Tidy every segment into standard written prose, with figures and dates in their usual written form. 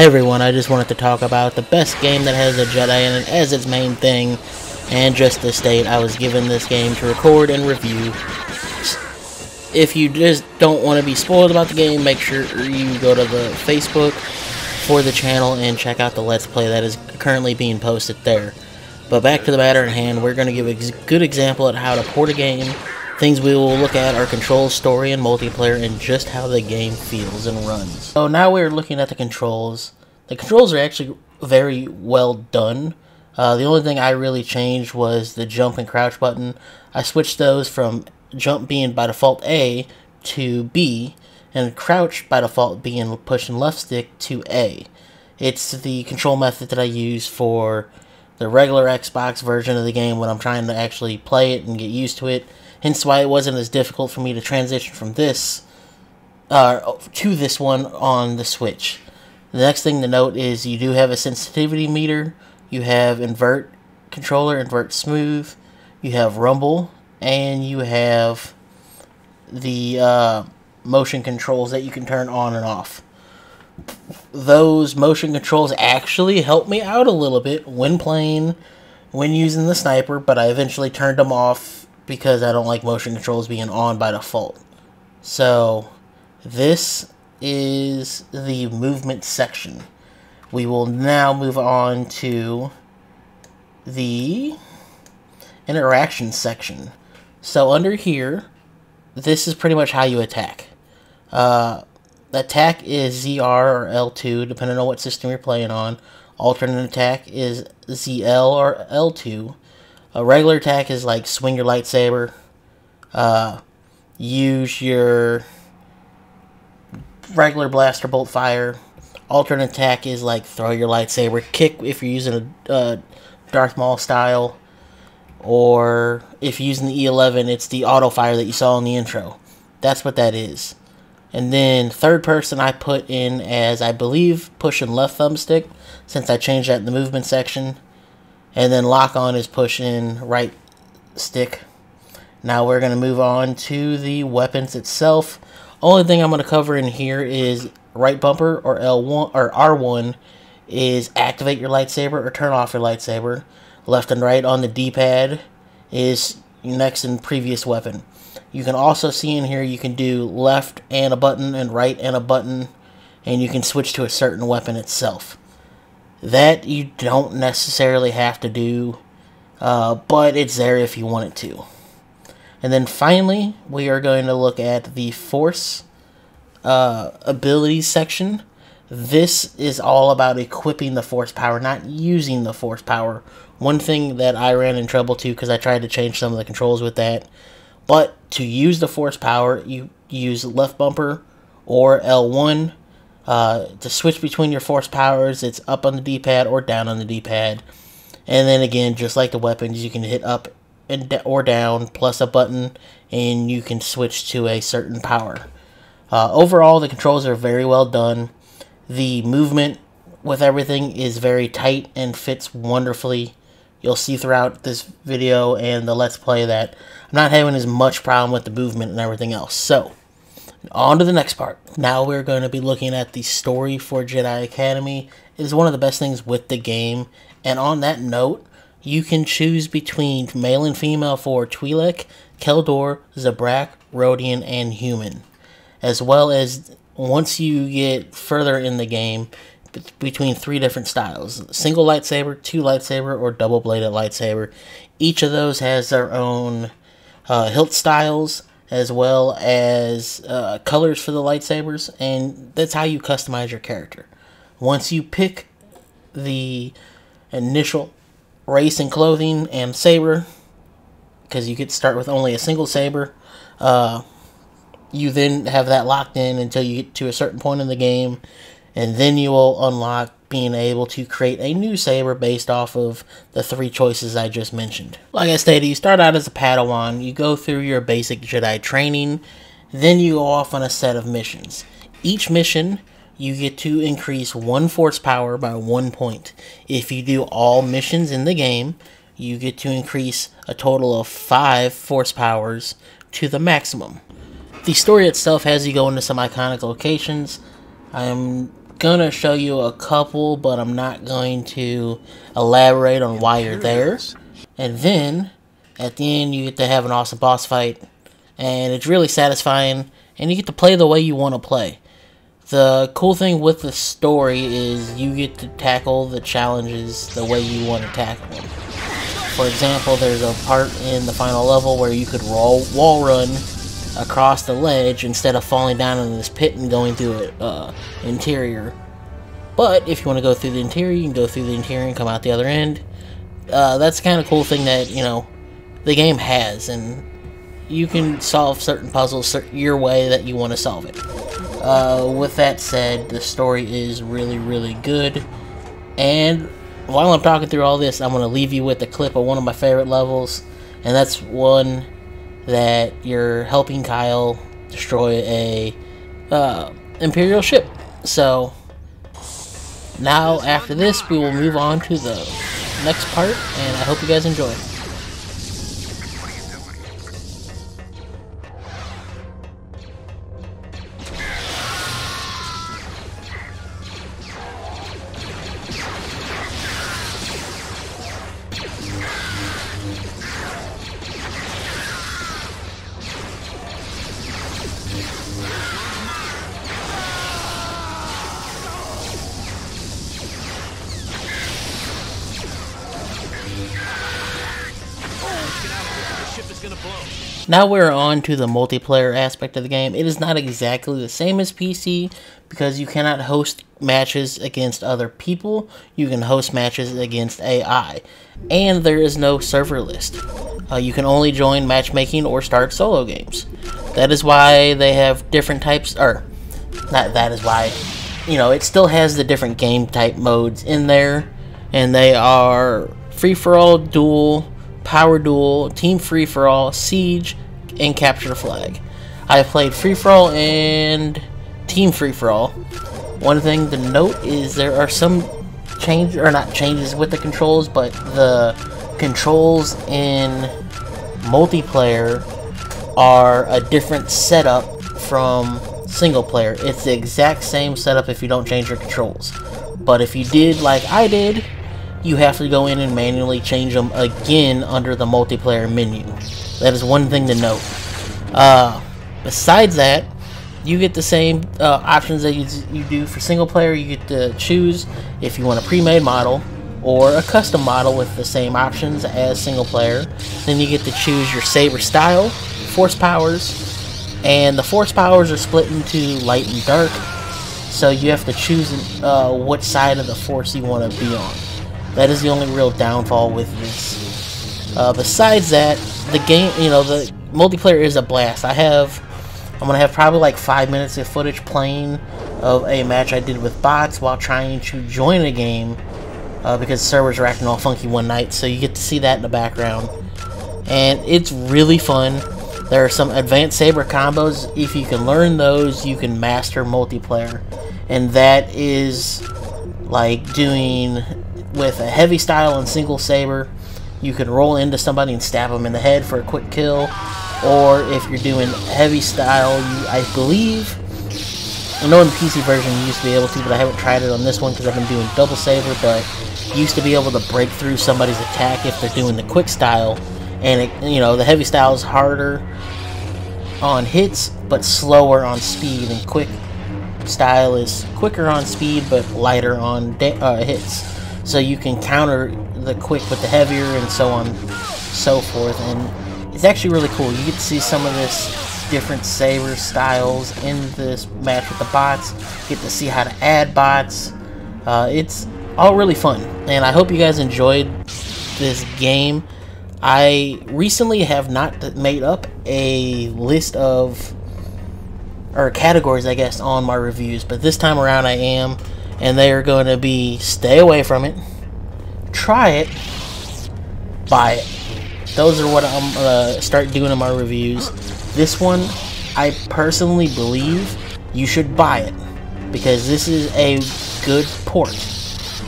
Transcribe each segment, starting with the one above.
Hey everyone, I just wanted to talk about the best game that has a Jedi in it as its main thing, and just to state I was given this game to record and review. If you just don't want to be spoiled about the game, make sure you go to the Facebook for the channel and check out the Let's Play that is currently being posted there. But back to the matter at hand, we're going to give a good example at how to port a game. Things we will look at are controls, story, and multiplayer, and just how the game feels and runs. So now we're looking at the controls. The controls are actually very well done. The only thing I really changed was the jump and crouch button. I switched those from jump being by default A to B, and crouch by default being pushing left stick to A. It's the control method that I use for the regular Xbox version of the game when I'm trying to actually play it and get used to it. Hence why it wasn't as difficult for me to transition from this to this one on the Switch. The next thing to note is you do have a sensitivity meter. You have invert controller, invert smooth. You have rumble, and you have the motion controls that you can turn on and off. Those motion controls actually helped me out a little bit when playing, when using the sniper, but I eventually turned them off because I don't like motion controls being on by default. So this is the movement section. We will now move on to the interaction section. So under here, this is pretty much how you attack. Attack is ZR or L2 depending on what system you're playing on. Alternate attack is ZL or L2. A regular attack is like swing your lightsaber, use your regular blaster bolt fire. Alternate attack is like throw your lightsaber, kick if you're using a Darth Maul style, or if you're using the E11, it's the auto fire that you saw in the intro. That's what that is. And then third person I put in as, I believe, pushing left thumbstick, since I changed that in the movement section. And then lock on is pushing right stick. Now we're going to move on to the weapons itself. Only thing I'm going to cover in here is right bumper or L1 or R1 is activate your lightsaber or turn off your lightsaber. Left and right on the D-pad is next and previous weapon. You can also see in here you can do left and a button and right and a button, and you can switch to a certain weapon itself. That you don't necessarily have to do, but it's there if you want it to. And then finally, we are going to look at the Force abilities section. This is all about equipping the Force power, not using the Force power. One thing that I ran in trouble to, because I tried to change some of the controls with that, but to use the Force power, you use left bumper or L1. To switch between your force powers, it's up on the D-pad or down on the D-pad. And then again, just like the weapons, you can hit up and or down plus a button, and you can switch to a certain power. Overall, the controls are very well done. The movement with everything is very tight and fits wonderfully. You'll see throughout this video and the Let's Play that I'm not having as much problem with the movement and everything else. So on to the next part. Now we're going to be looking at the story for Jedi Academy. It is one of the best things with the game. And on that note, you can choose between male and female for Twi'lek, Keldor, Zabrak, Rodian, and Human. As well as, once you get further in the game, between three different styles. Single lightsaber, two lightsaber, or double-bladed lightsaber. Each of those has their own hilt styles, as well as colors for the lightsabers, and that's how you customize your character. Once you pick the initial race and clothing and saber, because you could start with only a single saber, you then have that locked in until you get to a certain point in the game, and then you will unlock being able to create a new saber based off of the three choices I just mentioned. Like I stated, you start out as a Padawan, you go through your basic Jedi training, then you go off on a set of missions. Each mission, you get to increase one force power by 1 point. If you do all missions in the game, you get to increase a total of 5 force powers to the maximum. The story itself has you go into some iconic locations. I am gonna show you a couple, but I'm not going to elaborate on why you're there. And then, at the end, you get to have an awesome boss fight, and it's really satisfying, and you get to play the way you want to play. The cool thing with the story is you get to tackle the challenges the way you want to tackle them. For example, there's a part in the final level where you could wall run across the ledge instead of falling down in this pit and going through it interior. But if you want to go through the interior, you can go through the interior and come out the other end. That's the kind of cool thing that, you know, the game has, and you can solve certain puzzles your way that you want to solve it. With that said, the story is really, really good. And while I'm talking through all this, I'm going to leave you with a clip of one of my favorite levels, and that's one that you're helping Kyle destroy a Imperial ship. So now after this, we will move on to the next part, and I hope you guys enjoy. Now we're on to the multiplayer aspect of the game. It is not exactly the same as PC because you cannot host matches against other people. You can host matches against AI. And there is no server list. You can only join matchmaking or start solo games. That is why they have different types, or not that is why, you know, it still has the different game type modes in there. And they are free-for-all, duel, power duel, team free-for-all, siege, and capture the flag. I played free-for-all and team free-for-all. One thing to note is there are some changes, or not changes with the controls, but the controls in multiplayer are a different setup from single player. It's the exact same setup if you don't change your controls. But if you did like I did, you have to go in and manually change them again under the multiplayer menu. That is one thing to note. Besides that, you get the same options that you do for single player. You get to choose if you want a pre-made model or a custom model with the same options as single player. Then you get to choose your saber style, force powers, and the force powers are split into light and dark. So you have to choose what side of the force you want to be on. That is the only real downfall with this. Besides that, the game, you know, the multiplayer is a blast. I'm going to have probably like 5 minutes of footage playing of a match I did with bots while trying to join a game because servers were acting all funky one night, so you get to see that in the background. And it's really fun. There are some advanced saber combos. If you can learn those, you can master multiplayer. And that is like doing... with a heavy style and single saber, you can roll into somebody and stab them in the head for a quick kill. Or if you're doing heavy style, I know in the PC version you used to be able to, but I haven't tried it on this one because I've been doing double saber, but you used to be able to break through somebody's attack if they're doing the quick style. And the heavy style is harder on hits, but slower on speed, and quick style is quicker on speed, but lighter on hits. So you can counter the quick with the heavier, and so on so forth. And it's actually really cool. You get to see some of this different saber styles in this match with the bots. You get to see how to add bots. It's all really fun, and I hope you guys enjoyed this game. I recently have not made up a list of, or categories I guess, on my reviews, but this time around I am. And they are going to be stay away from it, try it, buy it. Those are what I'm going to start doing in my reviews. This one, I personally believe you should buy it because this is a good port.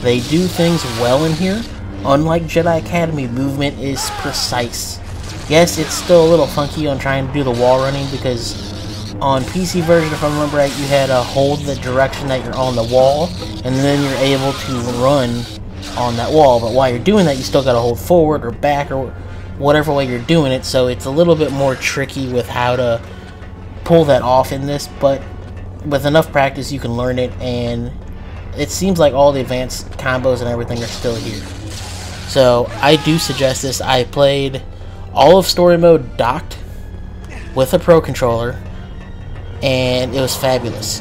They do things well in here. Unlike Jedi Academy, movement is precise. Yes, it's still a little funky on trying to do the wall running because on PC version, if I remember right, you had to hold the direction that you're on the wall, and then you're able to run on that wall. But while you're doing that, you still got to hold forward or back or whatever way you're doing it, so it's a little bit more tricky with how to pull that off in this, but with enough practice you can learn it, and it seems like all the advanced combos and everything are still here. So I do suggest this. I played all of story mode docked with a pro controller, and it was fabulous.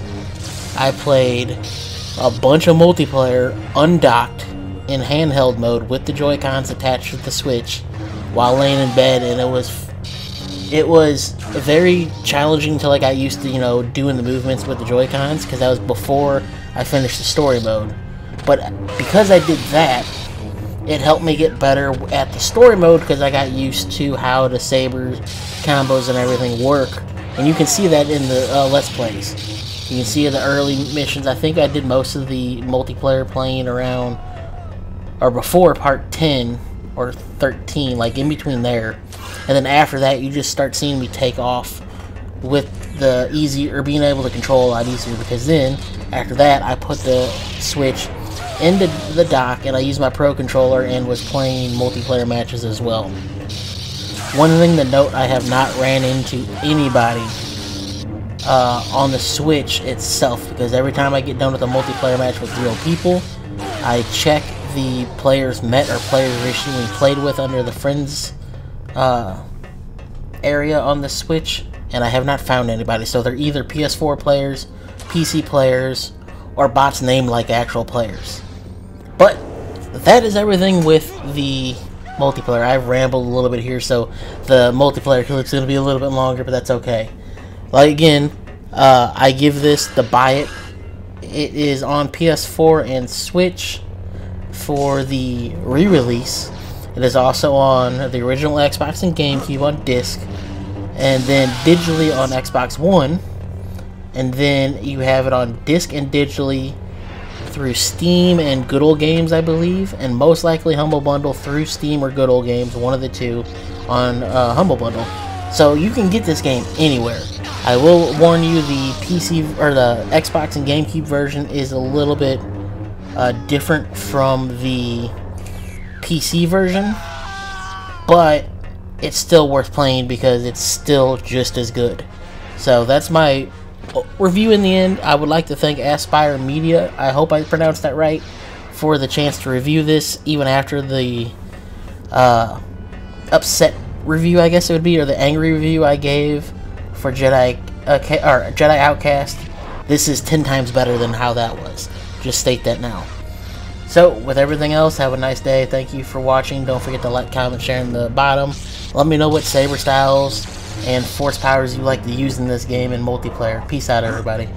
I played a bunch of multiplayer undocked in handheld mode with the Joy-Cons attached to the Switch while laying in bed, and it was very challenging until I got used to, you know, doing the movements with the Joy-Cons, because that was before I finished the story mode. But because I did that, it helped me get better at the story mode, because I got used to how the sabers, combos, and everything work. And you can see that in the Let's Plays. You can see the early missions. I think I did most of the multiplayer playing around, or before part 10 or 13, like in between there. And then after that, you just start seeing me take off with the easy, or being able to control a lot easier, because then after that, I put the Switch into the dock and I used my pro controller and was playing multiplayer matches as well. One thing to note, I have not ran into anybody on the Switch itself, because every time I get done with a multiplayer match with real people, I check the players met or players recently played with under the friends area on the Switch, and I have not found anybody. So they're either PS4 players, PC players, or bots named like actual players. But that is everything with the multiplayer. I've rambled a little bit here, so the multiplayer clip's going to be a little bit longer, but that's okay. Like, again, I give this the buy it. It is on PS4 and Switch for the re-release. It is also on the original Xbox and GameCube on disc, and then digitally on Xbox One, and then you have it on disc and digitally through Steam and Good Old Games, I believe, and most likely Humble Bundle through Steam or Good Old Games, one of the two, on Humble Bundle. So you can get this game anywhere. I will warn you, the PC or the Xbox and GameCube version is a little bit different from the PC version, but it's still worth playing because it's still just as good. So that's my review in the end. I would like to thank Aspire Media, I hope I pronounced that right, for the chance to review this, even after the upset review, I guess it would be, or the angry review I gave for Jedi Outcast. This is 10 times better than how that was. Just state that now. So, with everything else, have a nice day. Thank you for watching. Don't forget to like, comment, share in the bottom. Let me know what saber styles and force powers you like to use in this game and multiplayer. Peace out, everybody.